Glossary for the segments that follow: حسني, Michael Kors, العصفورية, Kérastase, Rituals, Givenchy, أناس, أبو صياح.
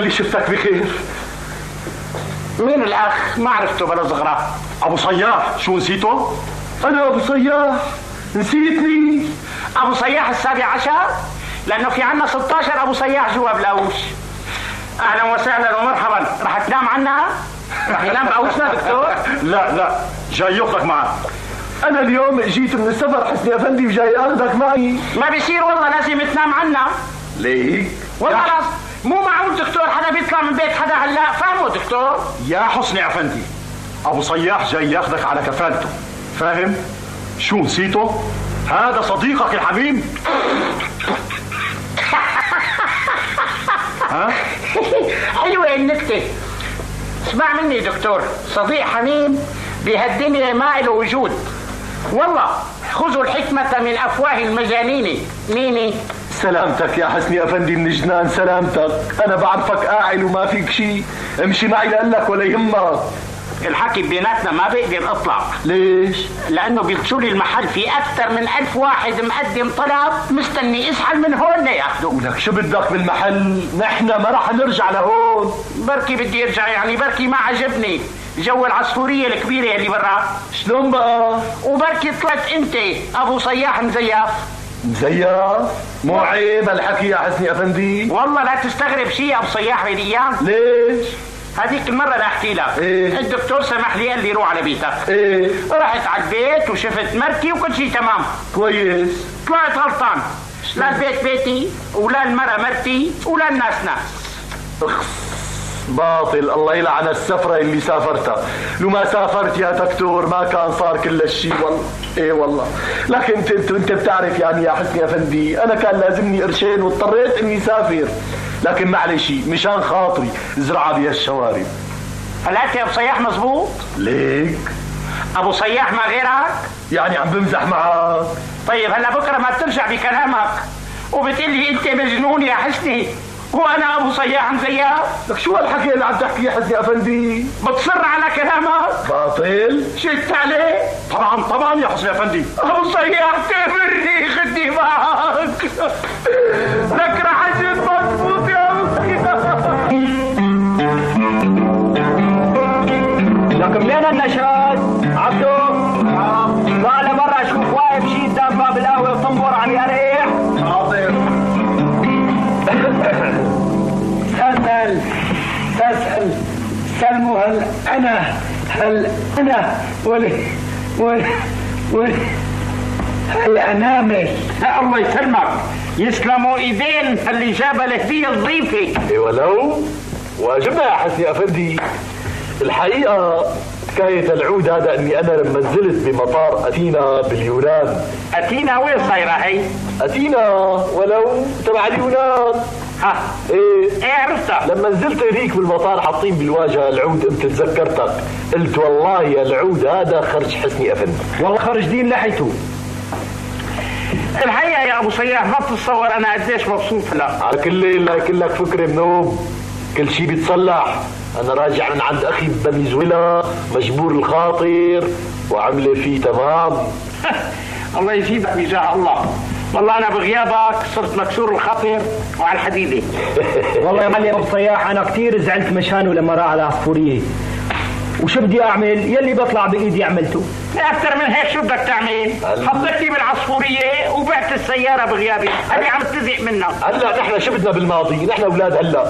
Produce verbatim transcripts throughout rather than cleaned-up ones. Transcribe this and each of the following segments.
اللي شفتك بخير؟ مين الاخ؟ ما عرفته بلا زغرة. ابو صياح. شو نسيته؟ انا ابو صياح نسيتني؟ ابو صياح السابع عشر، لانه في عنا ستة عشر ابو صياح جوا بلاوش. اهلا وسهلا ومرحبا. رح تنام عنا؟ رح ينام باوشنا دكتور؟ لا لا، جاي ياخذك معك. انا اليوم جيت من السفر حسني افندي وجاي اخذك معي. ما بيصير والله، لازم تنام عنا. ليه؟ والله مو معقول دكتور حدا بيطلع من بيت حدا هلا، فاهمه دكتور؟ يا حسني افندي، ابو صياح جاي ياخذك على كفالته، فاهم؟ شو نسيته؟ هذا صديقك الحبيب. ها؟ حلوة النكتة. اسمع مني دكتور، صديق حميم بهالدنيا ما له وجود والله. خذوا الحكمة من أفواه المجانين. ميني؟ سلامتك يا حسني افندي من جنان، سلامتك. انا بعرفك قاعد وما فيك شيء، امشي معي لقلك ولا يهمك. الحكي بيناتنا ما بقدر اطلع. ليش؟ لانه بيقتلوا لي المحل، في اكثر من ألف واحد مقدم طلب مستني اسحل من هون لياخذوه. لك شو بدك بالمحل؟ نحن ما رح نرجع لهون. بركي بدي ارجع، يعني بركي ما عجبني جو العصفوريه الكبيره اللي برا. شلون بقى؟ وبركي طلعت انت ابو صياح مزيف. مزيف؟ مو عيب الحكي يا حسني افندي؟ والله لا تستغرب شيء ابو صياح هالايام. ليش؟ هذيك المرة اللي احكي لك إيه؟ الدكتور سمح لي، قال لي روح على بيتك. ايه رحت على البيت وشفت مركي وكل شيء تمام. كويس. طلعت غلطان، لا البيت بيتي ولا المرة مرتي ولا الناس ناس. اخس باطل. الله يلعن السفرة اللي سافرتها، لو ما سافرت يا دكتور ما كان صار كل الشيء والله. ايه والله. لكن انت انت انت بتعرف يعني يا حسني افندي، انا كان لازمني قرشين واضطريت اني سافر، لكن معلش مشان خاطري زرعه بهالشوارب. هلا يا ابو صياح مزبوط؟ ليك ابو صياح ما غيرك؟ يعني عم بمزح معك. طيب هلا بكره ما بترجع بكلامك وبتقول لي انت مجنون يا حسني وانا ابو صياح مزياف؟ لك شو هالحكي اللي عم تحكيه يا حسني افندي؟ بتصر على كلامك؟ باطل؟ شلت عليه؟ طبعا طبعا يا حسني افندي. ابو صياح تغرني خدني معك. لك رح اجي مضبوط يا ابو صياح. لك منين النشاط؟ عبدو طالع برا اشوف واقف شي قدام باب القهوه وطنبور عم يريح. حاضر. تسأل تسأل سلموا هل أنا هل أنا ولي ولي ولي هل أنامل. الله يسلمك، يسلموا إيدين اللي جاب الهدية الضيفة. إي ولو واجبنا يا حسني أفندي. الحقيقة حكاية العود هذا اني انا لما نزلت بمطار اثينا باليونان. اثينا وين صايرة هي؟ اثينا ولو تبع اليونان. ها ايه ايه عرفتها. لما نزلت هذيك بالمطار حاطين بالواجهه العود، انت تذكرتك قلت والله يا العود هذا خرج حسني افندي، والله خرج دين لحيته. الحقيقه يا ابو صياح ما بتتصور انا قديش مبسوط. لا على كل ليله كلك فكره منوم، كل شيء بيتصلح. أنا راجع من عند أخي بفنزويلا مجبور الخاطر وعملة فيه تمام. الله يجيبك بجاه الله. والله أنا بغيابك صرت مكسور الخاطر وعلى الحديدة. والله يا معلم أبو صياح أنا كثير زعلت مشانه لما راح على العصفورية، وشو بدي أعمل؟ يلي بطلع بإيدي عملته. أكثر من هيك شو بدك تعمل؟ حطيتني بالعصفورية وبعت السيارة بغيابي، أنا عم تزعق منك. هلا نحن شو بدنا بالماضي؟ نحن أولاد هلا.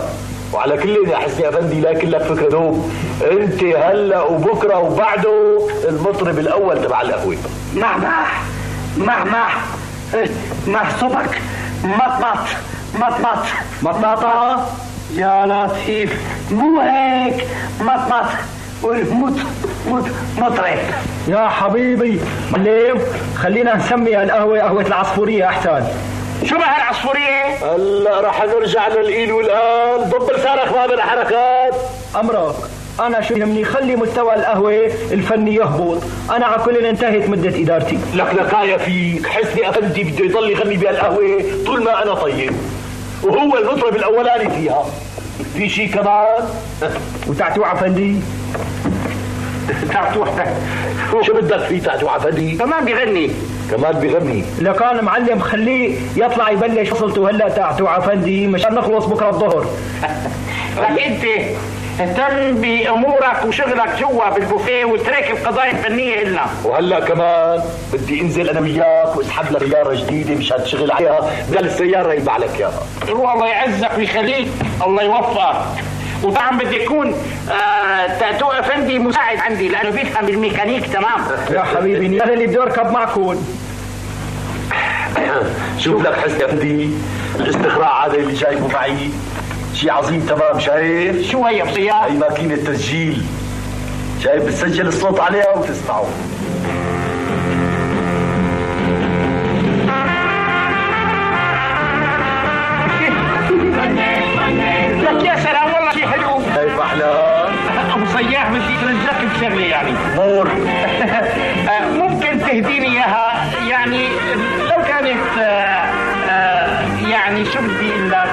وعلى كل يا حسني افندي لا كلك فكره دوم، انت هلا وبكره وبعده المطرب الاول تبع القهوه. محمح محمح محسوبك مطمط مطمط مطمطه يا لطيف، مو هيك مطمط والمط مط مطرب يا حبيبي. معلم خلينا نسمي هالقهوه قهوه العصفوريه احسن. شو بقى هالعصفورية؟ هلا رح نرجع للإيل والآن. ضب لسانك ما بلا حركات. أمرك. أنا شو يهمني، خلي مستوى القهوة الفني يهبط، أنا على كل انتهت مدة إدارتي. لك لقايا فيك، حسني أفندي بده يضل يغني بهالقهوة طول ما أنا طيب، وهو المطرب الأولاني فيها. في شي كمان؟ وتعتوع أفندي؟ تعتوع شو بدك فيه تعتوع أفندي؟ كمان بيغني. كمان بيغني. لكان معلم خليه يطلع يبلش وصلته هلا تعتوع افندي مشان نخلص بكره الظهر. لك انت اهتم بامورك وشغلك جوا بالبوفيه وتراكب قضايا فنيه النا. وهلا كمان بدي انزل انا وياك واسحب لك سياره جديده مش هتشغل عليها، بدل السياره يبع لك اياها. روح الله يعزك ويخليك، الله يوفقك. وطبعا بدي يكون آه تاتو افندي مساعد عندي لانه بيفهم بالميكانيك تمام. يا حبيبي انا اللي بدي اركب معكم. شوف لك حسني افندي، الاستخراع هذا اللي جايبه معي شيء عظيم تمام شايف؟ شو هي بصياح؟ هي ماكينة تسجيل، شايف بتسجل الصوت عليها وتسمعه. لك يا سلام والله شيء حلو. كيف أحلاها؟ أبو صياح بدي أترجاك بشغلة يعني. نور. ممكن تهديني إياها يعني لو كانت يعني شو بدي أقول لك؟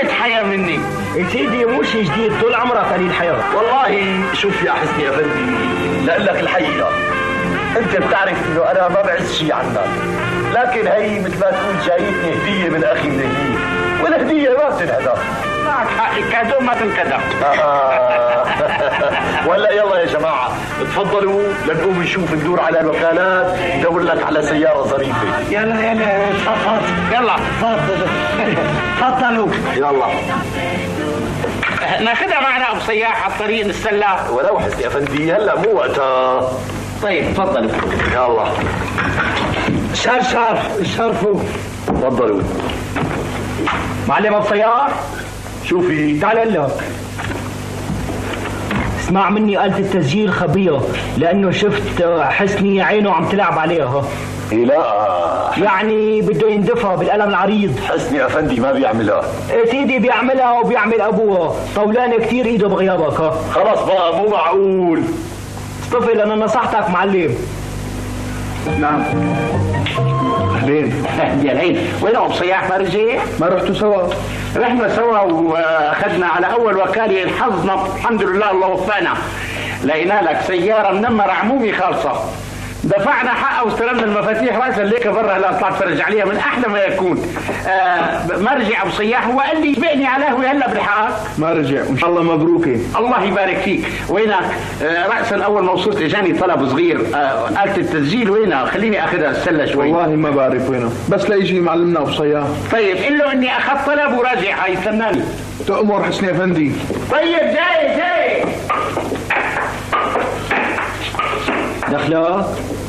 قلة حياة مني يا سيدي، مو شيء جديد طول عمرك قليل حياة. والله شوف يا حسني يا بنتي لأقول لك الحقيقة، أنت بتعرف إنه أنا ما بعز شيء عنك، لكن هي مثل ما تقول جايتني هدية من أخي من هدية، والهدية ما بتنهدى. معك حق، الكادو ما تنكدى. وهلا يلا يا جماعة تفضلوا لنقوم نشوف ندور على الوكالات ندور لك على سيارة ظريفة. يلا يلا تفضل يلا تفضلوا يلا ناخذها معنا أبو صياح على الطريق نتسلى. ولو حسني أفندي هلا مو وقتها. طيب تفضلوا يلا. شرف شرف شرفوا. تفضلوا معلم أبو صياح. شوفي تعال اقول لك، اسمع مني، آلة التسجيل خبيرة لأنه شفت حسني عينه عم تلعب عليها. إيه لا يعني بده يندفها بالقلم العريض. حسني أفندي ما بيعملها. إيه سيدي بيعملها وبيعمل أبوها، طولانة كثير إيده بغيابك. خلص بقى مو معقول. اصطفل أنا نصحتك معلم. نعم حبيبي يا العين. وين أبو صياح ما رجع؟ ما رحتوا سوا؟ رحنا سوا واخذنا على أول وكالة حظنا الحمد لله الله وفقنا، لقينا لك سيارة منمرة عمومي خالصة، دفعنا حقها واستلمنا المفاتيح راسا ليك برا. هلا طلعت فرج عليها من أحلى ما يكون. آه ما رجع أبو صياح، هو قال لي بقني على قهوة هلا بالحقك. ما رجع وإن شاء الله مبروكة. الله يبارك فيك. وينك؟ آه رأسا أول ما وصلت إجاني طلب صغير آه آلة التسجيل. وينها؟ خليني آخذها السلة شوي. والله ما بعرف وينها، بس ليجي معلمنا أبو صياح. طيب قل له إني أخذت طلب وراجع هيستناني. تأمر حسني أفندي. طيب جاي جاي. دخلك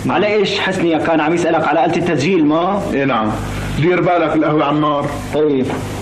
معلش حسني كان عم يسألك على آلة التسجيل ما؟ اي نعم. دير بالك القهوة عمار. طيب